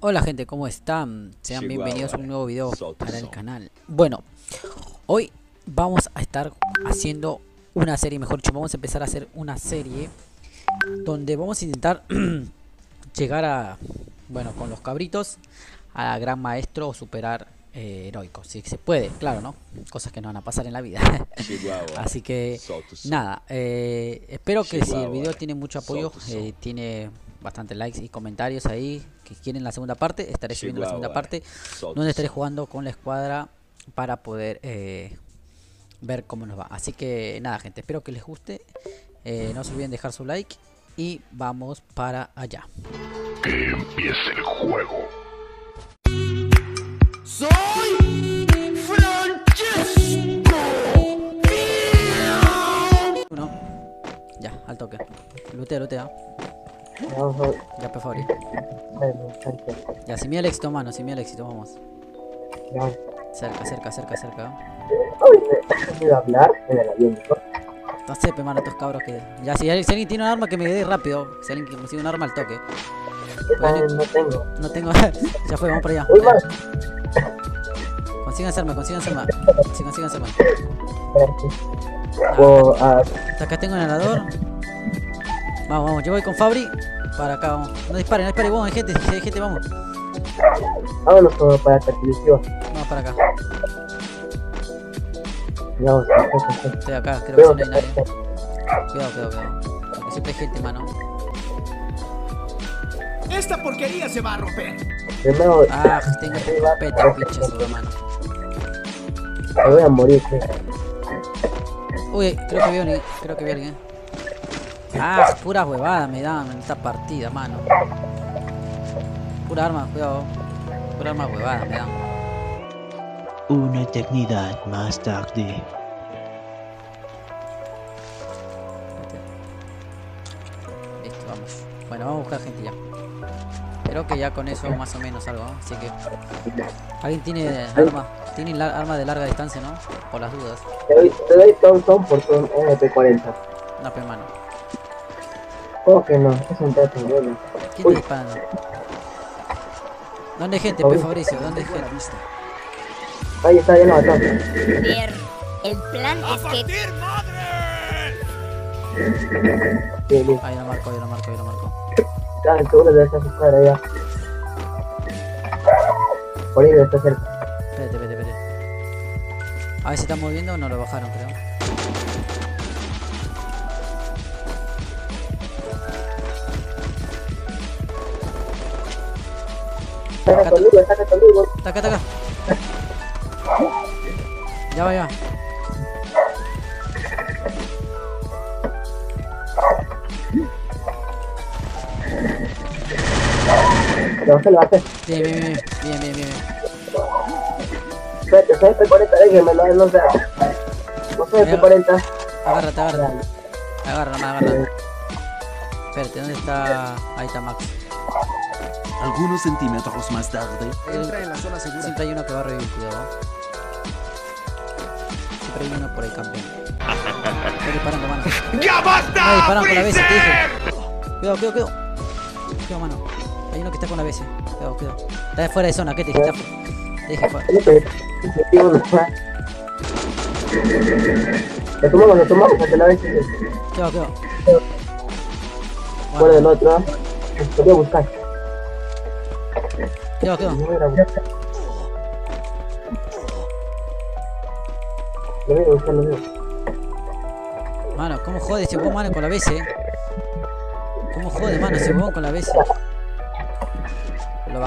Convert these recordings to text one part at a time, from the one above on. Hola gente, ¿cómo están? Sean bienvenidos a un nuevo video para el canal. Bueno, hoy vamos a estar haciendo una serie, mejor dicho, vamos a empezar a hacer una serie donde vamos a intentar llegar a, bueno, con los cabritos a gran maestro o superar heroico, si se puede, claro, ¿no? Cosas que no van a pasar en la vida. Así que nada, espero que si el video tiene mucho apoyo, tiene bastante likes y comentarios ahí que quieren la segunda parte, estaré subiendo la segunda parte donde estaré jugando con la escuadra para poder ver cómo nos va. Así que nada gente, espero que les guste, no se olviden dejar su like y vamos para allá. Que empiece el juego. Soy Francesco. Uno. Ya, al toque. Lutea, lutea. Ya, por favor. Ya, sin miedo al éxito, mano, sin miedo al éxito, vamos. Cerca, cerca, cerca, cerca. ¿Puedo hablar en el avión? No sé, mano, estos cabros que... Ya, si alguien tiene un arma que me dé rápido. Si alguien consigue un arma al toque. No tengo. No tengo. Ya fue, vamos para allá. Consíganse arma, consíganse arma. Sí, consíganse arma. Acá tengo un helador. Vamos, vamos, yo voy con Fabri. Para acá, vamos. No disparen, no disparen, vamos, gente, si hay gente, vamos. Vámonos todos para acá, vamos para acá. Cuidado, estoy acá, creo que no hay nadie. Cuidado, cuidado, cuidado. Porque siempre hay gente, mano. Esta porquería se va a romper. Primero, ah, tengo que petar, pinche su mano. Me voy a morir, tío. Uy, creo que vi a alguien. Creo que vi a alguien. Ah, es pura huevada me dan en esta partida, mano. Pura arma, cuidado. Pura arma huevada me dan. Una eternidad más tarde. Listo, vamos. Bueno, vamos a buscar gente ya. Creo que ya con eso más o menos algo, ¿no? Así que... ¿Alguien tiene arma? Tiene arma de larga distancia, ¿no? Por las dudas. Te doy Thompson por tu MP40. No, pero mano. ¿Cómo que no? Es un trato, bueno. ¿Quién está disparando? ¿Dónde hay gente, pe Fabricio? ¿Dónde hay gente? Ahí está, lleno de Thompson. Mierda. El plan es que... madre. Ahí lo marco, ahí lo marco, ahí lo marco. Ah, seguro debe estar su cara allá. Por ahí debe estar cerca. Espérate, espérate, espérate. A ver si está moviendo o no lo bajaron, creo. Saca conmigo, saca conmigo. Taca, taca. Ya va, ya. Lo hace. Bien, bien, bien, bien, bien, bien. Espérate, soy P40, déjenme, no sé. No soy P40. Agárrate, agárrate. Agárrame, agárrame. Espérate, ¿dónde está? Ahí está Max. Algunos centímetros más tarde. Entra en la zona segura. Siempre hay uno que va a revivir, cuidado. Siempre hay uno por ahí, campeón. Estoy disparando, mano. ¡Ya basta! Me disparan por la vez, te dije. Cuidado, cuidado, cuidado. Cuidado, mano. Hay uno que está con la BC. Cuidado, cuidado. Está fuera de zona, ¿qué te dije? Te dije fuera. Lo tomamos porque la BC. Cuidado, cuidado. Fuera del otro. Lo voy a buscar. Cuidado, cuidado. Lo voy a buscar, lo veo. Mano, ¿cómo jode ese buen mano con la BC? ¿Cómo jode, mano, ese buen con la BC? Lo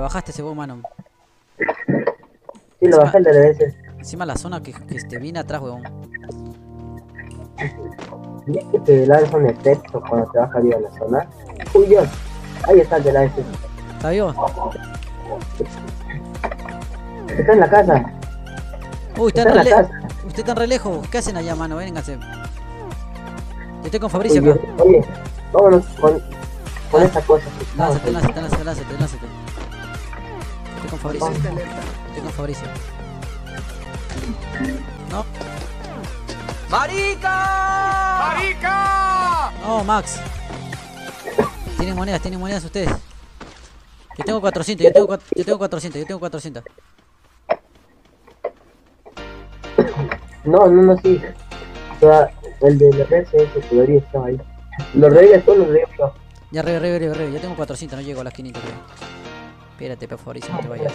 bajaste ese huevo, mano. Sí, lo bajé el de veces. Encima la zona que te viene atrás, huevón. ¿Tienes que te lanza un efecto cuando te baja arriba de la zona? ¡Uy, Dios! Ahí está el de la veces. ¿Está vivo? Está en la casa. Uy, está en la casa. Usted está re lejos. ¿Qué hacen allá, mano? Vénganse. Yo estoy con Fabricio acá. Oye, vámonos con esta cosa. Lánzate, lánzate, lánzate, lánzate, lánzate. Estoy con Fabricio. Estoy con Fabricio. No. ¡Marica! ¡Marica! No, Max. Tienen monedas ustedes. Yo tengo 400, yo tengo 400. No, sí. O sea, el de la red es el que estaba ahí. Los reyes son los reyes. Ya, re. Yo tengo 400, no llego a las 500, creo. Espérate, por favor, y si no te vayas.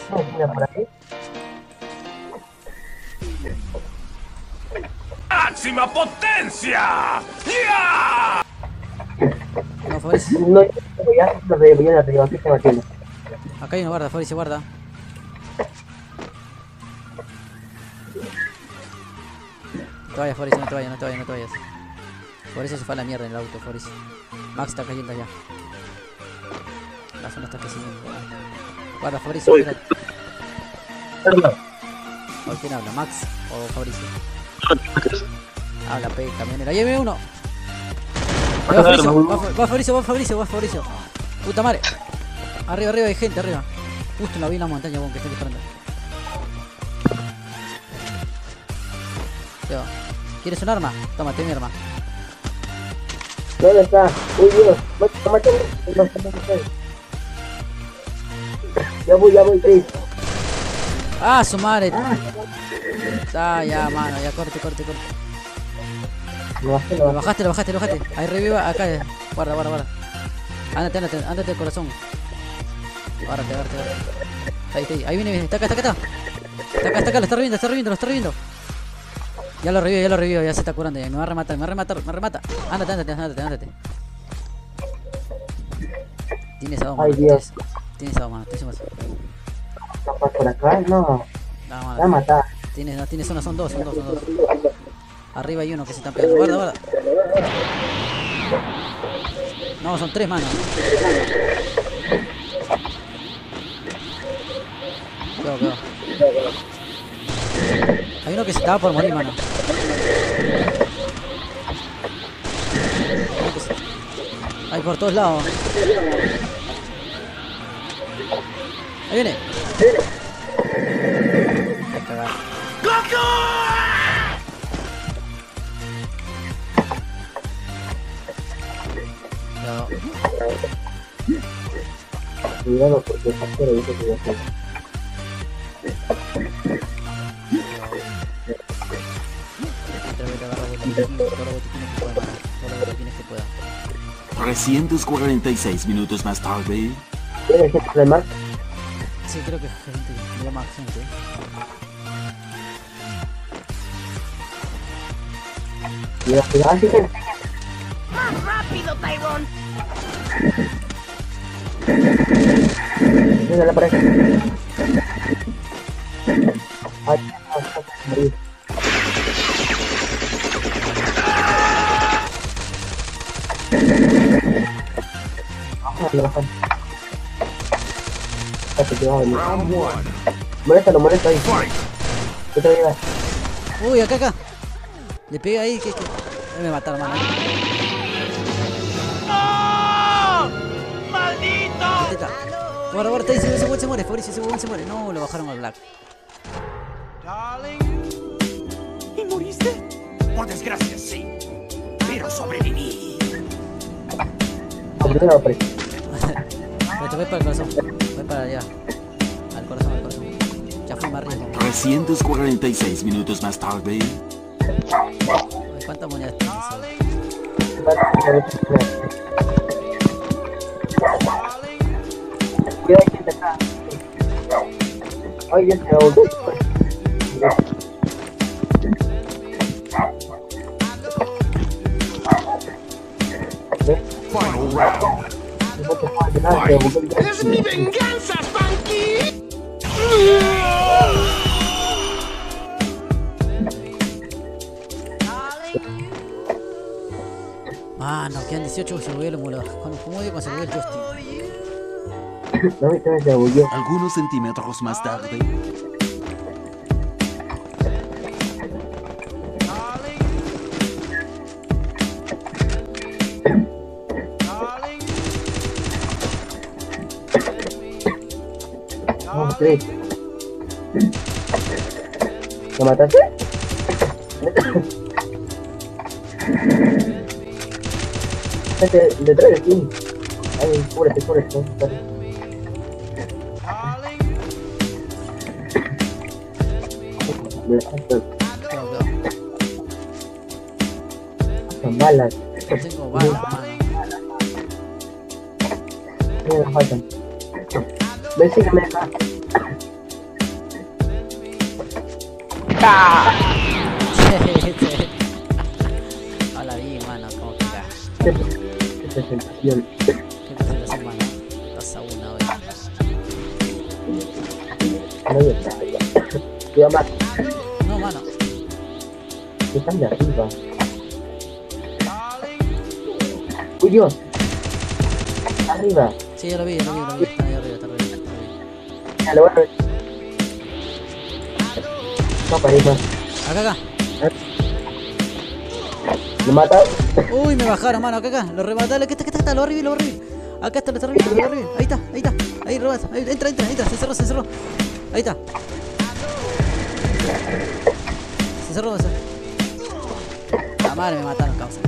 ¡Máxima potencia! ¡Ya! No, Fabricio. No, voy a arriba, aquí se me tiene. Acá hay uno, guarda, Fabricio, guarda. No te vayas, Fabricio, no te vayas. Fabricio se fue a la mierda en el auto, Fabricio. Max está cayendo allá. La zona está creciendo. Guarda, Fabricio, mira. ¿Quién habla? ¿Max o Fabricio? Habla, pe, camionera. ¡Ahí viene uno! Va Fabricio. Puta madre. Arriba, hay gente, arriba. Justo la vi en la montaña, bon, que estoy disparando. ¿Quieres un arma? Toma, ten mi arma. ¿Dónde está? Uy, Dios. Mátame. Ya voy, Chris. Ah, su madre. Ah, ya, mano, ya corte. Lo bajaste. Ahí reviva, acá. Guarda. Ándate, corazón. Guárdate. Ahí. Ahí viene. Está acá, lo está reviviendo. Ya lo revivo, ya se está curando. Ya. Me va a rematar. Ándate. Tienes a dos manos. ¿Estás por acá? No, mano. Va a matar. Tienes uno, son dos. Arriba hay uno que se están pegando. Guarda. No, son tres manos. Cuidado. Hay uno que se estaba por morir, mano. Hay por todos lados. Ahí viene. Hay que cagar. Cuidado porque está fuera de eso que voy a hacer. Todos los botiquines que pueda. 346 minutos más tarde. ¿Quieres que te más? Sí, creo que es gente. Había más gente. Cuidado. ¡Más rápido, Tyrone! Mira la pareja. Ay, no, Molesta ahí. ¿Qué te llevas? Uy, acá. Le pegué ahí, que me mataron, mano. Guarda, se muere, Fabricio, se muere. No, lo bajaron al Black. ¿Y moriste? Por desgracia, sí. Pero sobreviví. Me chupé para el corazón. Voy para allá. Al corazón. Ya fui más arriba. 346 minutos más tarde. ¿Cuántas monedas tienes? Ay, ya se me volvió. ¡Es mi venganza, Funky! Mano, quedan 18 que se volvió el emulador. ¿Cómo digo que se volvió el joystick? Algunos centímetros más tarde. Vamos, Chris. ¿Lo mataste? Le trae el team. Ay, cúbrete, cúbrete. Son balas. Tengo balas, me faltan. Ven, sígueme. Hola, vi, mano, ¿cómo te das? Qué presentación. Qué presentación, mano. Estás a una hoy. Cuidado, mano. No, mano. Están de arriba. ¡Uy, Dios! ¡Arriba! Sí, yo lo vi. Está ahí arriba, está arriba. No, pareja. Acá. ¿Lo mata? Uy, me bajaron, mano. Acá. Lo rematale. ¿Qué está? Lo arribí. Acá está, lo arribí. Ahí está. Ahí, robas. Entra. Ahí está. Se cerró. Ahí está. Se cerró. La madre, me mataron, causa.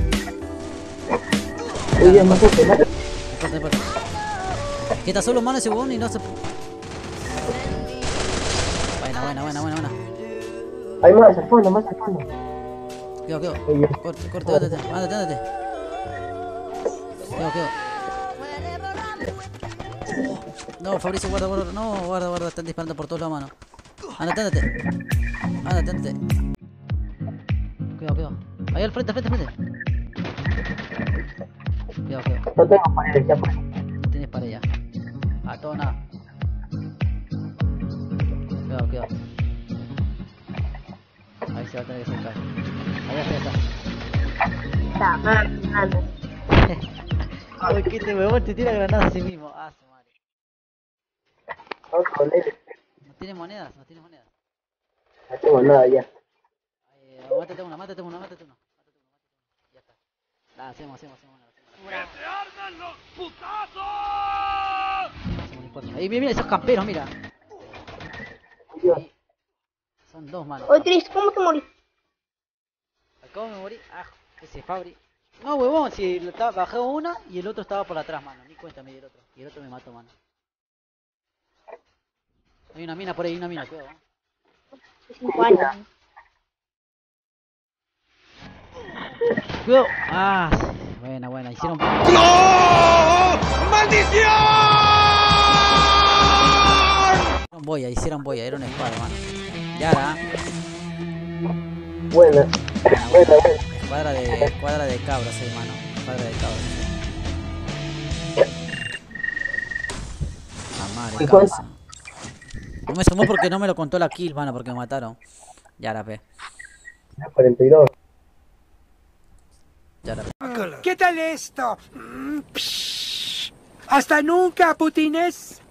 Uy, Dios, me mata. Que está solo, mano, ese huevón y no se... Buena. Hay más al fondo. Quedo. Corta, ándate. Quedo. No, Fabricio, guarda. No, guarda. Están disparando por todos lados, mano. Ándate. Quedo. Ahí al frente. Quedo. No tengo pared, ya pues. No tienes pared ya. A todo nada. Quedo. Ahí se va a tener que sentar. Ahí está. Uy, que este huevón te tira granadas a sí mismo. Ah, su madre. No tiene monedas. No tengo nada ya. Mátate una. Ya está. La hacemos una. ¡Que te arden los putazos! Ahí, mira, esos camperos, mira. Ahí. Son dos, manos. Oye, Chris, ¿cómo te morí? Acabo de morir. Ah, ese Fabri. No, huevón, si bajé una y el otro estaba por atrás, mano. Ni cuenta me dio el otro. Y el otro me mató, mano. Hay una mina por ahí, cuidado. Cuidado. Ah, buena. Hicieron... ¡No! ¡Maldición! Hicieron boya. Era un espada, mano. Yara. Buena. Cuadra de cabras, hermano. Mamá de cabras. No me sumó porque no me lo contó la kill, mano, porque me mataron. Yara, pe. 42. Yara, pe. ¿Qué tal esto? Hasta nunca, putines.